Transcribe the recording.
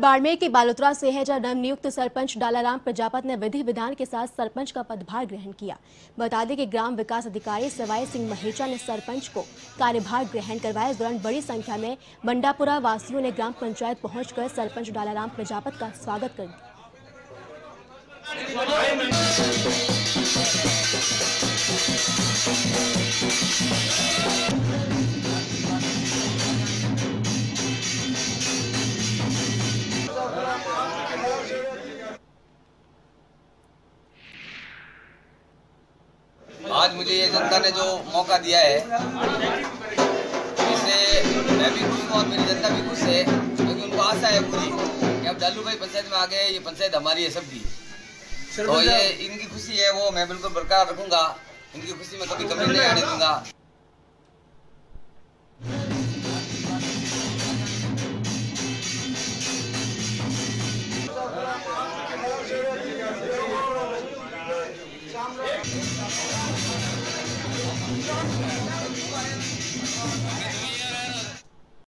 बाड़मेर के बालोतरा से है, जहाँ नवनियुक्त सरपंच डालाराम प्रजापत ने विधि विधान के साथ सरपंच का पदभार ग्रहण किया। बता दें कि ग्राम विकास अधिकारी सवाई सिंह महेचा ने सरपंच को कार्यभार ग्रहण करवाया। इस दौरान बड़ी संख्या में बंडापुरा वासियों ने ग्राम पंचायत पहुंचकर सरपंच डालाराम प्रजापत का स्वागत कर दिया। आज मुझे ये जनता ने जो मौका दिया है, इससे मैं भी खुश हूँ और मेरी जनता भी खुश है, क्योंकि उनको आशा है पूरी कि अब डालू भाई पंचायत में आ गए, ये पंचायत हमारी है सबकी। तो ये इनकी खुशी है, वो मैं बिल्कुल बरकरार रखूंगा। इनकी खुशी में कभी कमी नहीं आने दूंगा।